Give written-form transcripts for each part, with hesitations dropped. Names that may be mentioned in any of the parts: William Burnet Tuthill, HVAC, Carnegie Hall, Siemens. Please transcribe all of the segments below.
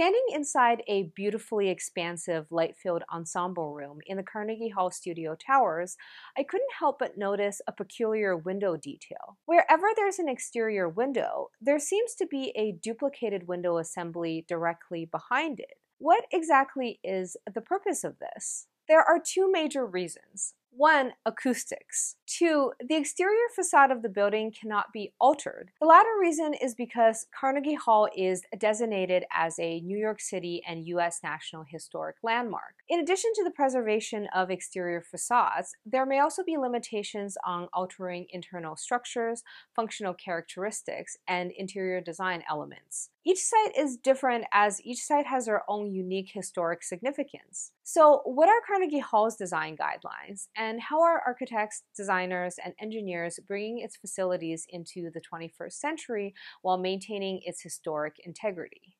Standing inside a beautifully expansive light-filled ensemble room in the Carnegie Hall studio towers, I couldn't help but notice a peculiar window detail. Wherever there's an exterior window, there seems to be a duplicated window assembly directly behind it. What exactly is the purpose of this? There are two major reasons. One, acoustics. Two, the exterior facade of the building cannot be altered. The latter reason is because Carnegie Hall is designated as a New York City and U.S. National Historic Landmark. In addition to the preservation of exterior facades, there may also be limitations on altering internal structures, functional characteristics, and interior design elements. Each site is different as each site has their own unique historic significance. So, what are Carnegie Hall's design guidelines? And how are architects, designers, and engineers bringing its facilities into the 21st century while maintaining its historic integrity?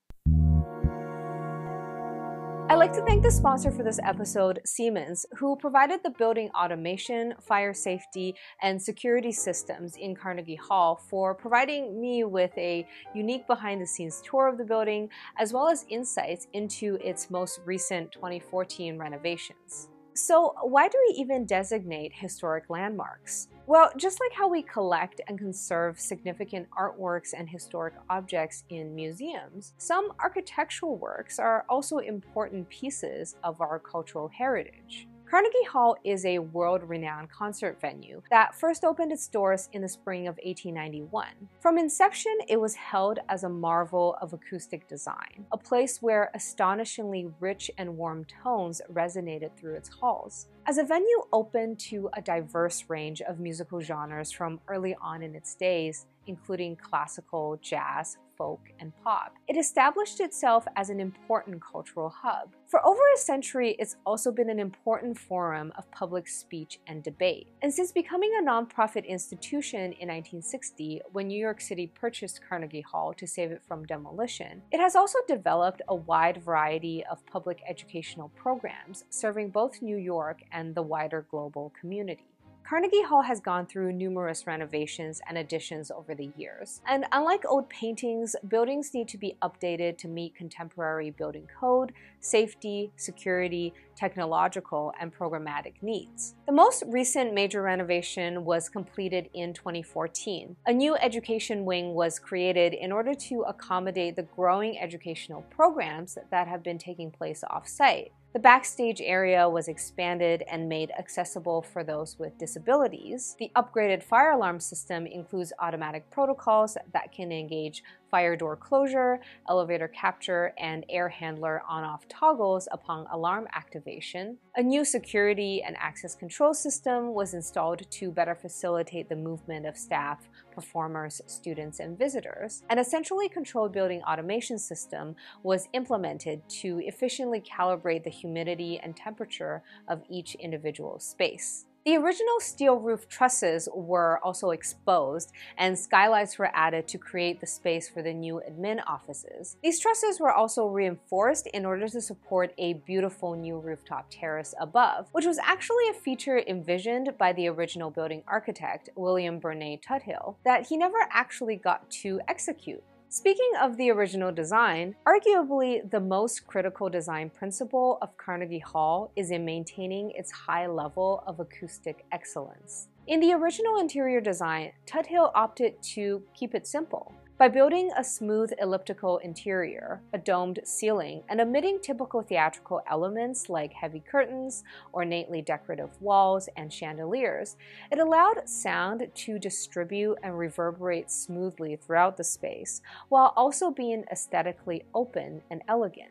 I'd like to thank the sponsor for this episode, Siemens, who provided the building automation, fire safety, and security systems in Carnegie Hall for providing me with a unique behind-the-scenes tour of the building, as well as insights into its most recent 2014 renovations. So, why do we even designate historic landmarks? Well, just like how we collect and conserve significant artworks and historic objects in museums, some architectural works are also important pieces of our cultural heritage. Carnegie Hall is a world-renowned concert venue that first opened its doors in the spring of 1891. From inception, it was held as a marvel of acoustic design, a place where astonishingly rich and warm tones resonated through its halls. As a venue open to a diverse range of musical genres from early on in its days, including classical, jazz, folk, and pop, it established itself as an important cultural hub. For over a century, it's also been an important forum of public speech and debate. And since becoming a nonprofit institution in 1960, when New York City purchased Carnegie Hall to save it from demolition, it has also developed a wide variety of public educational programs serving both New York and the wider global community. Carnegie Hall has gone through numerous renovations and additions over the years, and unlike old paintings, buildings need to be updated to meet contemporary building code, safety, security, technological, and programmatic needs. The most recent major renovation was completed in 2014. A new education wing was created in order to accommodate the growing educational programs that have been taking place off-site. The backstage area was expanded and made accessible for those with disabilities. The upgraded fire alarm system includes automatic protocols that can engage fire door closure, elevator capture, and air handler on-off toggles upon alarm activation. A new security and access control system was installed to better facilitate the movement of staff, performers, students, and visitors. An essentially controlled building automation system was implemented to efficiently calibrate the humidity and temperature of each individual space. The original steel roof trusses were also exposed, and skylights were added to create the space for the new admin offices. These trusses were also reinforced in order to support a beautiful new rooftop terrace above, which was actually a feature envisioned by the original building architect, William Burnet Tuthill, that he never actually got to execute. Speaking of the original design, arguably the most critical design principle of Carnegie Hall is in maintaining its high level of acoustic excellence. In the original interior design, Tuthill opted to keep it simple. By building a smooth elliptical interior, a domed ceiling, and omitting typical theatrical elements like heavy curtains, ornately decorative walls, and chandeliers, it allowed sound to distribute and reverberate smoothly throughout the space, while also being aesthetically open and elegant.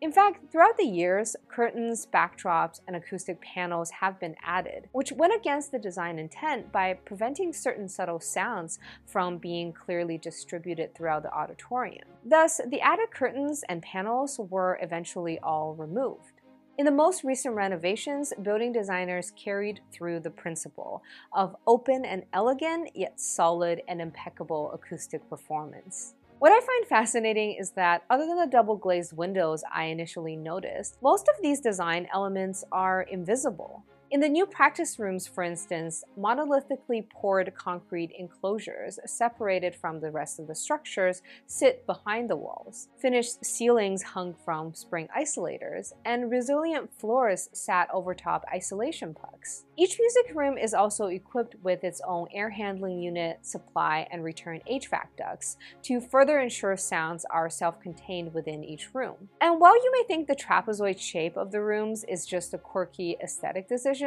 In fact, throughout the years, curtains, backdrops, and acoustic panels have been added, which went against the design intent by preventing certain subtle sounds from being clearly distributed throughout the auditorium. Thus, the added curtains and panels were eventually all removed. In the most recent renovations, building designers carried through the principle of open and elegant, yet solid and impeccable acoustic performance. What I find fascinating is that, other than the double-glazed windows I initially noticed, most of these design elements are invisible. In the new practice rooms, for instance, monolithically poured concrete enclosures separated from the rest of the structures sit behind the walls. Finished ceilings hung from spring isolators, and resilient floors sat over top isolation pucks. Each music room is also equipped with its own air handling unit, supply, and return HVAC ducts to further ensure sounds are self-contained within each room. And while you may think the trapezoid shape of the rooms is just a quirky aesthetic decision,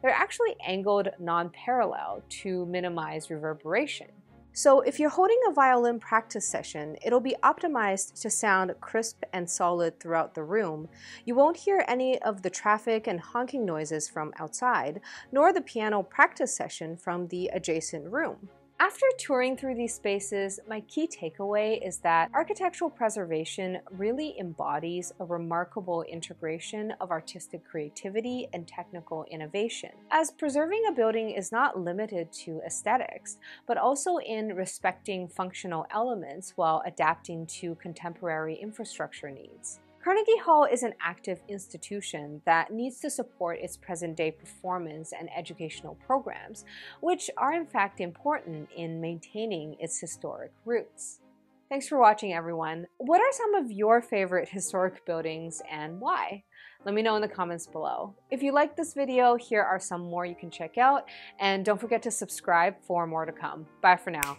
they're actually angled non-parallel to minimize reverberation. So if you're holding a violin practice session, it'll be optimized to sound crisp and solid throughout the room. You won't hear any of the traffic and honking noises from outside, nor the piano practice session from the adjacent room. After touring through these spaces, my key takeaway is that architectural preservation really embodies a remarkable integration of artistic creativity and technical innovation, as preserving a building is not limited to aesthetics, but also in respecting functional elements while adapting to contemporary infrastructure needs. Carnegie Hall is an active institution that needs to support its present-day performance and educational programs, which are in fact important in maintaining its historic roots. Thanks for watching, everyone. What are some of your favorite historic buildings and why? Let me know in the comments below. If you liked this video, here are some more you can check out, and don't forget to subscribe for more to come. Bye for now.